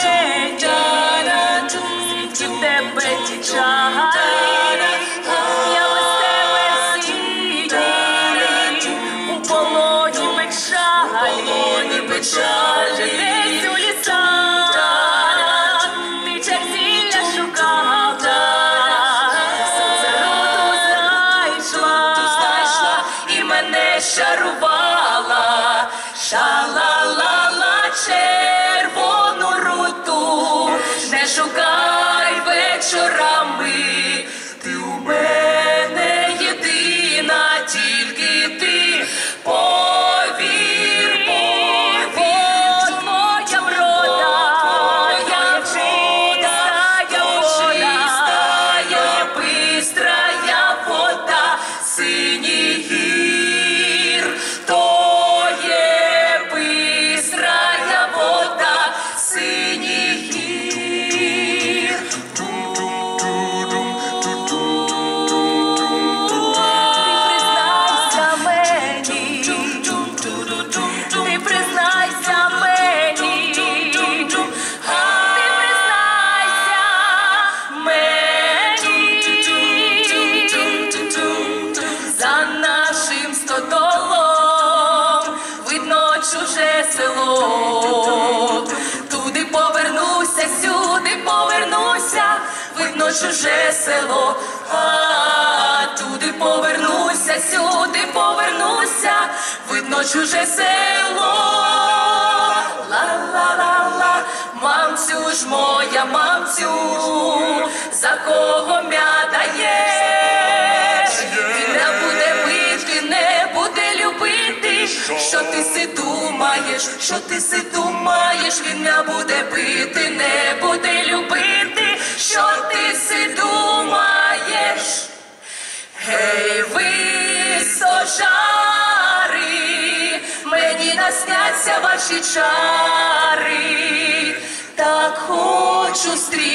Житяна, в тебе тічана, я без тебе сідаю, у полоні печалі, десь у лісах, ти чарівня шукав, сонце роду знайшла, і мене шарувала, шалала червону руту, не шукай вечорами, ти у мене єдина, тільки ти, повір, повір, моя врода, моя чиста, я бистра, я вода, синій гір, чуже село, туди повернуся, сюди повернуся, видно чуже село, туди повернуся, сюди повернуся, видно чуже село. Ла-ла-ла-ла, мамцю ж моя, мамцю, за кого м'ята єш, ти не буде бити, не буде любити, що ти сиду. Що ти си думаєш, він не буде бити, не буде любити, що ти си думаєш. Гей, височари, мені насняться ваші чари, так хочу стріляти.